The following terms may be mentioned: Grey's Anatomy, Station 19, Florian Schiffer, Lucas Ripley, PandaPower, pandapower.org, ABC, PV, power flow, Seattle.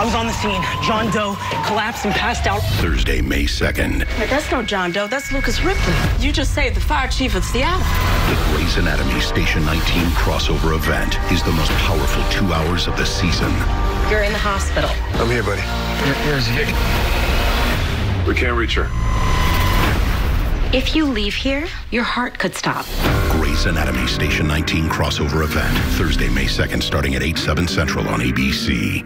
I was on the scene. John Doe collapsed and passed out. Thursday, May 2nd. Hey, that's no John Doe. That's Lucas Ripley. You just saved the fire chief of Seattle. The Grey's Anatomy Station 19 crossover event is the most powerful 2 hours of the season. You're in the hospital. I'm here, buddy. Here's Vic. We can't reach her. If you leave here, your heart could stop. Grey's Anatomy Station 19 crossover event. Thursday, May 2nd, starting at 8/7 Central on ABC.